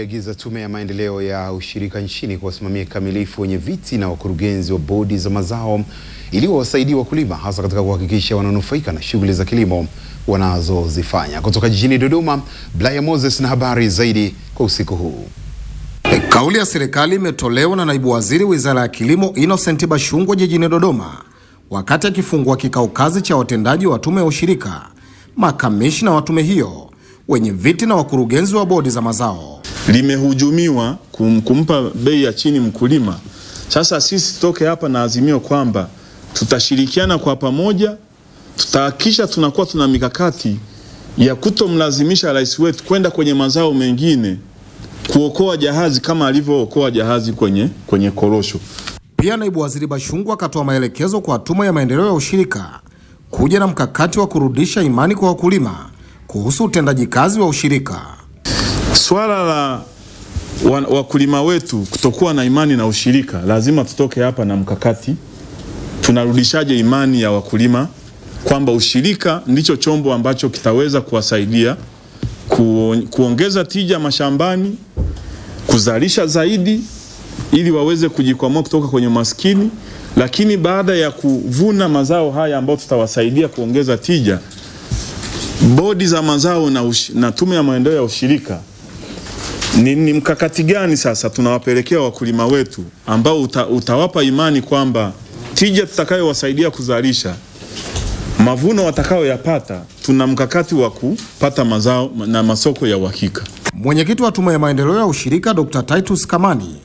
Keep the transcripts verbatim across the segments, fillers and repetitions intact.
Agiza Tume ya Maendeleo ya Ushirika nchini kuwasimamia kamilifu wenye viti na wakurugenzi wa bodi za mazao ili wawasaidie wakulima hasa katika kuhakikisha wananufaika na shughuli za kilimo wanazozifanya. Kutoka jijini Dodoma, Blaya Moses na habari zaidi kwa usiku huu. Kauli ya serikali imetolewa na naibu waziri wizara ya kilimo Innocent Bashungu jijini Dodoma wakati akifungua kikao kazi cha watendaji wa tume ya ushirika, makamishna wa tume hiyo, wenye viti na wakurugenzi wa bodi za mazao. Limehujumiwa kum, kumpa bei ya chini mkulima. Sasa sisi toke hapa na azimio kwamba tutashirikiana kwa pamoja, tutahakisha tunakuwa tuna mikakati ya kutomlazimisha rais wetu kwenda kwenye mazao mengine kuokoa jahazi kama alivyookoa jahazi kwenye kwenye korosho. Pia naibu waziri Bashungu akatoa maelekezo kwa tume ya maendeleo ya ushirika kuja na mkakati wa kurudisha imani kwa wakulima kuhusu utendaji kazi wa ushirika. Swala la wakulima wetu kutokuwa na imani na ushirika, lazima tutoke hapa na mkakati. Tunarudishaje imani ya wakulima kwamba ushirika ndicho chombo ambacho kitaweza kuwasaidia kuongeza tija mashambani, kuzalisha zaidi ili waweze kujikwamua kutoka kwenye maskini, lakini baada ya kuvuna mazao haya ambayo tutawasaidia kuongeza tija, bodi za mazao na, na tume ya maendeleo ya ushirika ni, ni mkakati gani sasa tunawapelekea wakulima wetu ambao uta, utawapa imani kwamba tija tutakayowasaidia kuzalisha, mavuno watakayoyapata, tuna mkakati wa kupata mazao na masoko ya uhakika. Mwenyekiti wa tume ya maendeleo ya ushirika Dr Titus Kamani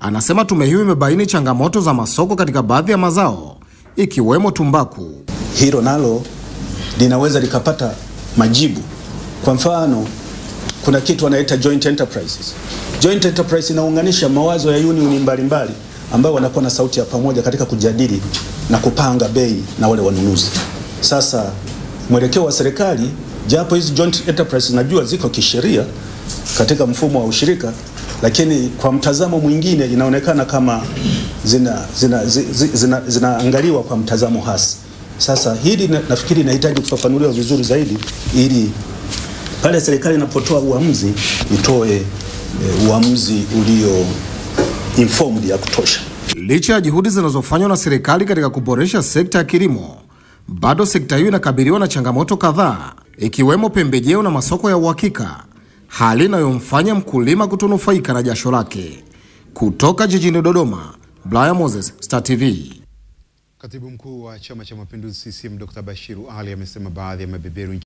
anasema tume hiyo imebaini changamoto za masoko katika baadhi ya mazao ikiwemo tumbaku. Hilo nalo linaweza likapata majibu. Kwa mfano, kuna kitu wanaita joint enterprises. Joint enterprise inaunganisha mawazo ya unioni mbalimbali ambao wanakuwa na sauti ya pamoja katika kujadili na kupanga bei na wale wanunuzi. Sasa mwelekeo wa serikali, japo hizi joint enterprises najua ziko kisheria katika mfumo wa ushirika, lakini kwa mtazamo mwingine inaonekana kama zina zina zinaangaliwa zina, zina kwa mtazamo hasi. Sasa hili na, nafikiri inahitaji kufafanuliwa vizuri zaidi ili pale serikali inapotoa uamuzi itoe e, uamuzi ulio informed ya kutosha. Licha ya juhudi zinazofanywa na serikali katika kuboresha sekta ya kilimo, bado sekta hiyo inakabiliwa na changamoto kadhaa ikiwemo pembejeo na masoko ya uhakika, hali inayomfanya mkulima kutonufaika na jasho lake. Kutoka jijini Dodoma, Blaya Moses, Star T V. Katibu mkuu wa Chama cha Mapinduzi C C M Dr Bashiru amesema baadhi ya mabeberu